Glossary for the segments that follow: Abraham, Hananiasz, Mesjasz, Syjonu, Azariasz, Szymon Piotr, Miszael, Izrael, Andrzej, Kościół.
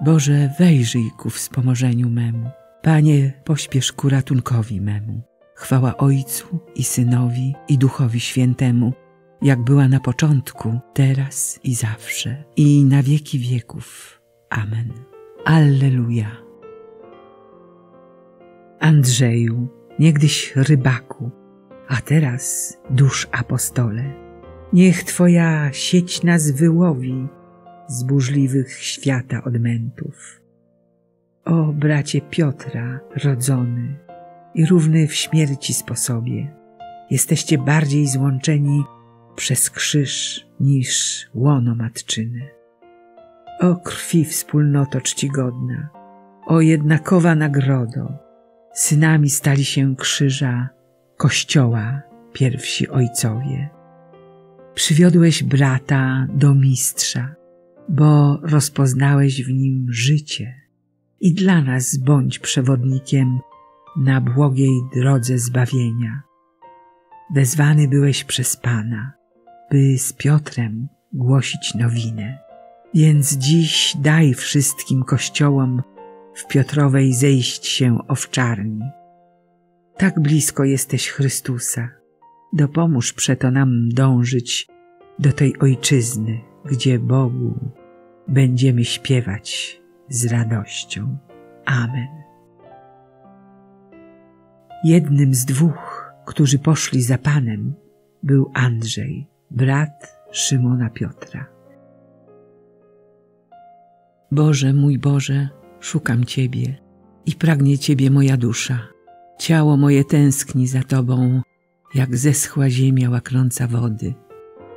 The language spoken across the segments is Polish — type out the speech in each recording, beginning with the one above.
Boże, wejrzyj ku wspomożeniu memu. Panie, pośpiesz ku ratunkowi memu. Chwała Ojcu i Synowi, i Duchowi Świętemu, jak była na początku, teraz i zawsze, i na wieki wieków. Amen. Alleluja. Andrzeju, niegdyś rybaku, a teraz dusz apostole, niech Twoja sieć nas wyłowi z burzliwych świata odmętów. O bracie Piotra, rodzony i równy w śmierci sposobie, jesteście bardziej złączeni przez krzyż niż łono matczyne. O krwi wspólnoto czcigodna, o jednakowa nagrodo, synami stali się krzyża, Kościoła pierwsi ojcowie. Przywiodłeś brata do mistrza, bo rozpoznałeś w nim życie i dla nas bądź przewodnikiem na błogiej drodze zbawienia. Wezwany byłeś przez Pana, by z Piotrem głosić nowinę. Więc dziś daj wszystkim kościołom w Piotrowej zejść się owczarni. Tak blisko jesteś Chrystusa. Dopomóż przeto nam dążyć do tej ojczyzny, gdzie Bogu będziemy śpiewać z radością. Amen. Jednym z dwóch, którzy poszli za Panem, był Andrzej, brat Szymona Piotra. Boże mój Boże, szukam Ciebie i pragnie Ciebie moja dusza. Ciało moje tęskni za Tobą, jak zeschła ziemia łaknąca wody.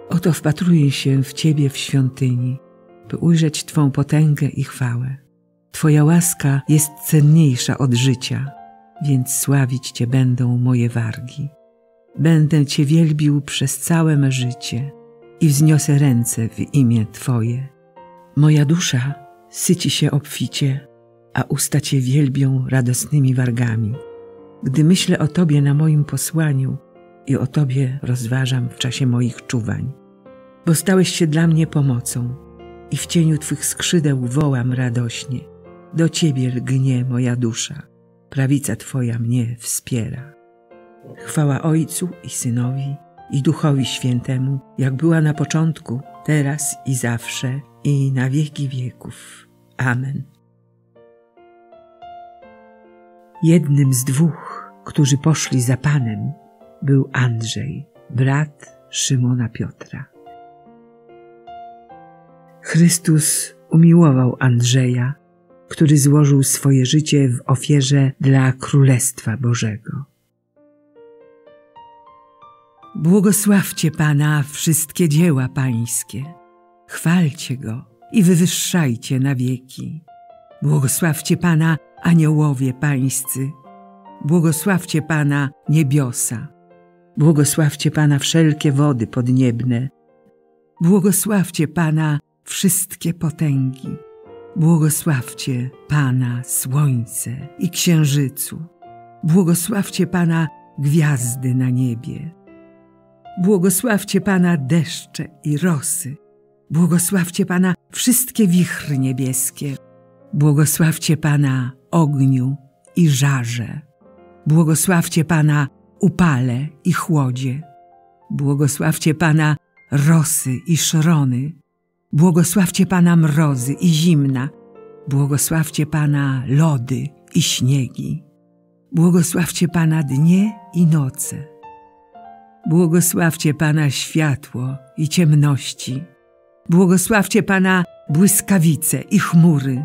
Oto wpatruję się w Ciebie w świątyni, by ujrzeć Twą potęgę i chwałę. Twoja łaska jest cenniejsza od życia, więc sławić Cię będą moje wargi. Będę Cię wielbił przez całe me życie i wzniosę ręce w imię Twoje. Moja dusza syci się obficie, a usta Cię wielbią radosnymi wargami. Gdy myślę o Tobie na moim posłaniu i o Tobie rozważam w czasie moich czuwań, bo stałeś się dla mnie pomocą i w cieniu Twych skrzydeł wołam radośnie. Do Ciebie lgnie moja dusza, prawica Twoja mnie wspiera. Chwała Ojcu i Synowi, i Duchowi Świętemu, jak była na początku, teraz i zawsze, i na wieki wieków. Amen. Jednym z dwóch, którzy poszli za Panem, był Andrzej, brat Szymona Piotra. Chrystus umiłował Andrzeja, który złożył swoje życie w ofierze dla Królestwa Bożego. Błogosławcie Pana wszystkie dzieła Pańskie, chwalcie Go i wywyższajcie na wieki. Błogosławcie Pana, aniołowie Pańscy, błogosławcie Pana niebiosa, błogosławcie Pana wszelkie wody podniebne, błogosławcie Pana wszystkie potęgi, błogosławcie Pana słońce i księżycu, błogosławcie Pana gwiazdy na niebie, błogosławcie Pana deszcze i rosy, błogosławcie Pana wszystkie wichry niebieskie, błogosławcie Pana ogniu i żarze, błogosławcie Pana upale i chłodzie, błogosławcie Pana rosy i szrony, błogosławcie Pana mrozy i zimna, błogosławcie Pana lody i śniegi, błogosławcie Pana dnie i noce, błogosławcie Pana światło i ciemności, błogosławcie Pana błyskawice i chmury.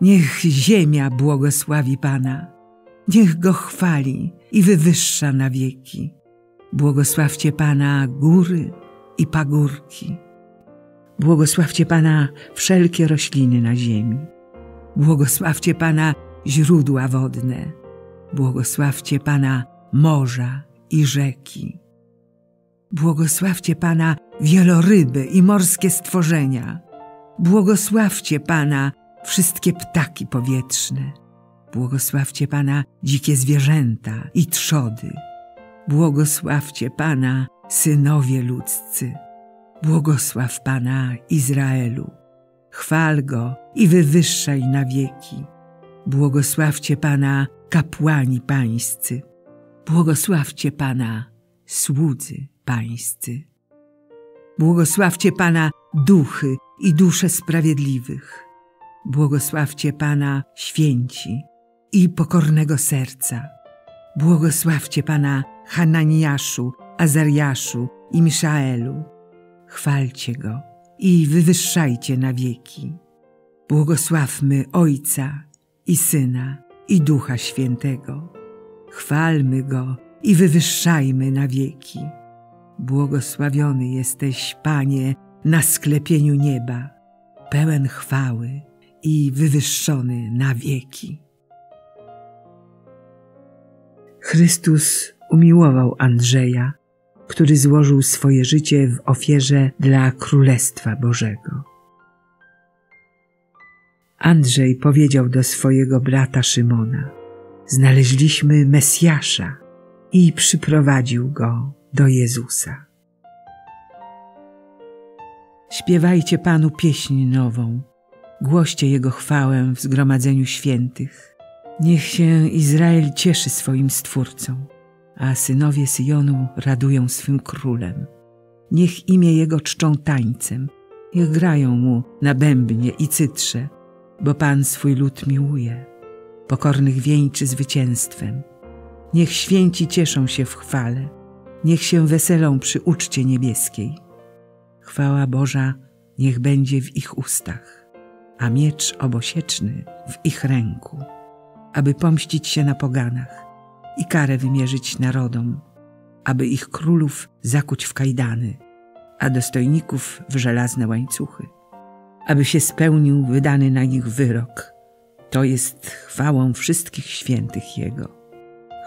Niech ziemia błogosławi Pana, niech Go chwali i wywyższa na wieki. Błogosławcie Pana góry i pagórki. Błogosławcie Pana wszelkie rośliny na ziemi. Błogosławcie Pana źródła wodne. Błogosławcie Pana morza i rzeki. Błogosławcie Pana wieloryby i morskie stworzenia. Błogosławcie Pana wszystkie ptaki powietrzne, błogosławcie Pana dzikie zwierzęta i trzody, błogosławcie Pana synowie ludzcy, błogosław Pana Izraelu, Chwal Go i wywyższaj na wieki. Błogosławcie Pana, kapłani pańscy. Błogosławcie Pana, słudzy pańscy. Błogosławcie Pana, duchy i dusze sprawiedliwych. Błogosławcie Pana, święci i pokornego serca. Błogosławcie Pana, Hananiaszu, Azariaszu i Miszaelu. Chwalcie Go i wywyższajcie na wieki. Błogosławmy Ojca i Syna i Ducha Świętego. Chwalmy Go i wywyższajmy na wieki. Błogosławiony jesteś, Panie, na sklepieniu nieba, pełen chwały i wywyższony na wieki. Chrystus umiłował Andrzeja, który złożył swoje życie w ofierze dla Królestwa Bożego. Andrzej powiedział do swojego brata Szymona: znaleźliśmy Mesjasza, i przyprowadził go do Jezusa. Śpiewajcie Panu pieśń nową, głoście Jego chwałę w zgromadzeniu świętych. Niech się Izrael cieszy swoim Stwórcą, a synowie Syjonu radują swym Królem. Niech imię Jego czczą tańcem, niech grają Mu na bębnie i cytrze, bo Pan swój lud miłuje, pokornych wieńczy zwycięstwem. Niech święci cieszą się w chwale, niech się weselą przy uczcie niebieskiej. Chwała Boża niech będzie w ich ustach, a miecz obosieczny w ich ręku, aby pomścić się na poganach i karę wymierzyć narodom, aby ich królów zakuć w kajdany, a dostojników w żelazne łańcuchy, aby się spełnił wydany na nich wyrok. To jest chwałą wszystkich świętych Jego.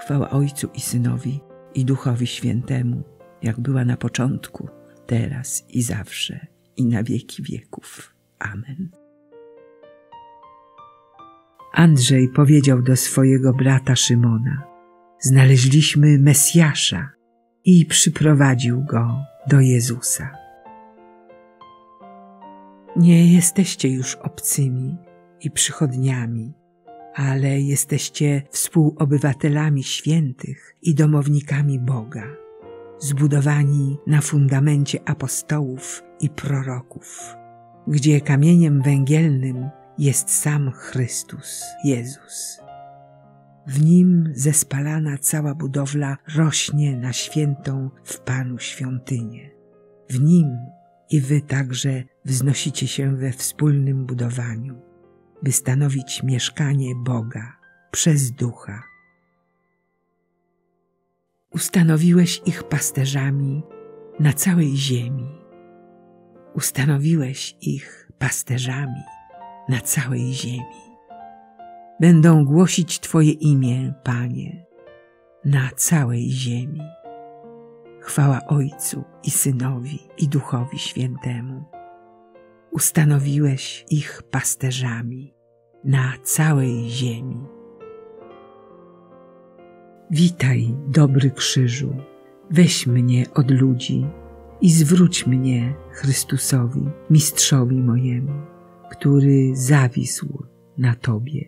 Chwała Ojcu i Synowi, i Duchowi Świętemu, jak była na początku, teraz i zawsze, i na wieki wieków. Amen. Andrzej powiedział do swojego brata Szymona: znaleźliśmy Mesjasza, i przyprowadził go do Jezusa. Nie jesteście już obcymi i przychodniami, ale jesteście współobywatelami świętych i domownikami Boga, zbudowani na fundamencie apostołów i proroków, gdzie kamieniem węgielnym jest sam Chrystus, Jezus. W Nim zespalana cała budowla rośnie na świętą w Panu świątynię. W Nim i wy także wznosicie się we wspólnym budowaniu, by stanowić mieszkanie Boga przez Ducha. Ustanowiłeś ich pasterzami na całej ziemi. Ustanowiłeś ich pasterzami na całej ziemi. Będą głosić Twoje imię, Panie, na całej ziemi. Chwała Ojcu i Synowi, i Duchowi Świętemu. Ustanowiłeś ich pasterzami na całej ziemi. Witaj, dobry krzyżu, weź mnie od ludzi i zwróć mnie Chrystusowi, mistrzowi mojemu, który zawisł na Tobie.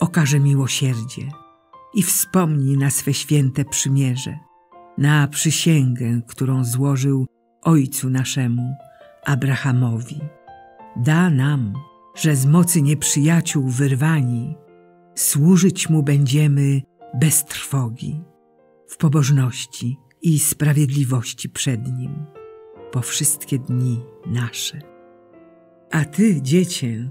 okaże miłosierdzie i wspomni na swe święte przymierze, na przysięgę, którą złożył Ojcu naszemu, Abrahamowi. Da nam, że z mocy nieprzyjaciół wyrwani, służyć Mu będziemy bez trwogi, w pobożności i sprawiedliwości przed Nim, po wszystkie dni nasze. A Ty, Dziecię,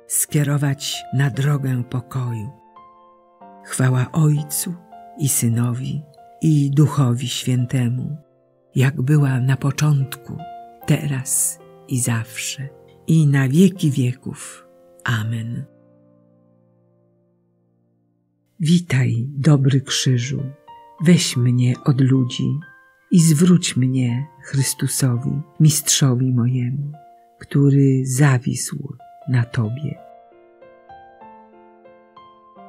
skierować na drogę pokoju. Chwała Ojcu i Synowi, i Duchowi Świętemu, jak była na początku, teraz i zawsze, i na wieki wieków. Amen. Witaj, dobry krzyżu, weź mnie od ludzi i zwróć mnie Chrystusowi, mistrzowi mojemu, który zawisł na Tobie.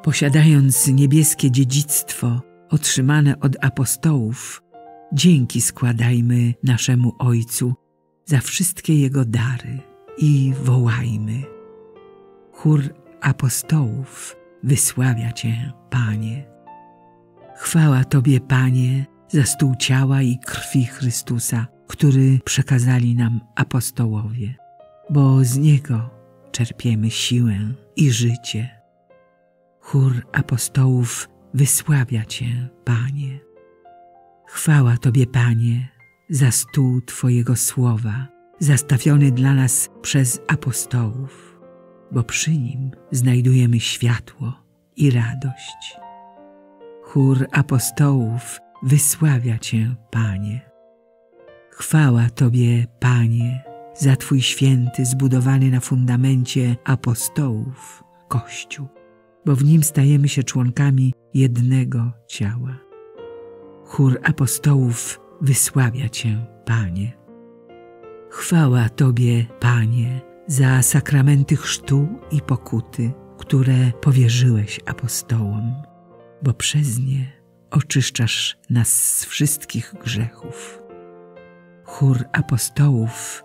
Posiadając niebieskie dziedzictwo otrzymane od apostołów, dzięki składajmy naszemu Ojcu za wszystkie Jego dary i wołajmy: Chór apostołów wysławia Cię, Panie. Chwała Tobie, Panie, za stół ciała i krwi Chrystusa, który przekazali nam apostołowie, bo z Niego czerpiemy siłę i życie. Chór apostołów wysławia Cię, Panie. Chwała Tobie, Panie, za stół Twojego słowa, zastawiony dla nas przez apostołów, bo przy nim znajdujemy światło i radość. Chór apostołów wysławia Cię, Panie. Chwała Tobie, Panie, za Twój święty, zbudowany na fundamencie apostołów, Kościół, bo w nim stajemy się członkami jednego ciała. Chór apostołów wysławia Cię, Panie. Chwała Tobie, Panie, za sakramenty chrztu i pokuty, które powierzyłeś apostołom, bo przez nie oczyszczasz nas z wszystkich grzechów. Chór apostołów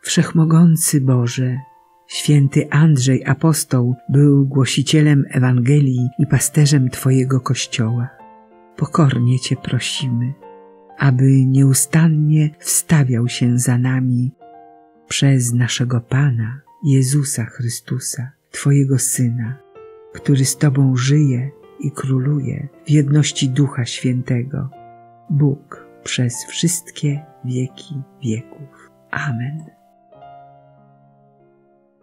Wszechmogący Boże, święty Andrzej apostoł był głosicielem Ewangelii i pasterzem Twojego Kościoła. Pokornie Cię prosimy, aby nieustannie wstawiał się za nami przez naszego Pana, Jezusa Chrystusa, Twojego Syna, który z Tobą żyje i króluje w jedności Ducha Świętego, Bóg przez wszystkie wieki wieków. Amen.